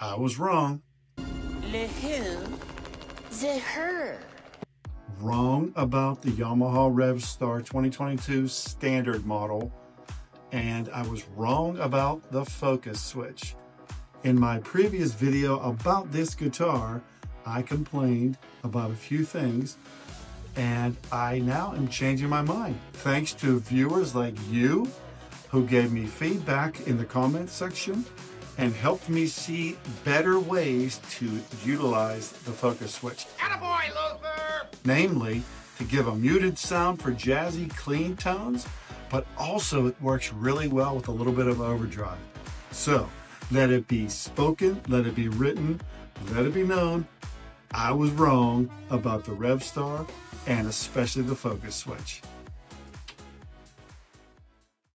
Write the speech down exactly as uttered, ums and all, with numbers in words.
I was wrong. Le who, the her. Wrong about the Yamaha RevStar twenty twenty-two standard model, and I was wrong about the Focus Switch. In my previous video about this guitar, I complained about a few things, and I now am changing my mind. Thanks to viewers like you who gave me feedback in the comment section and helped me see better ways to utilize the Focus Switch. Attaboy, Luther! Namely, to give a muted sound for jazzy, clean tones, but also it works really well with a little bit of overdrive. So, let it be spoken, let it be written, let it be known, I was wrong about the RevStar and especially the Focus Switch.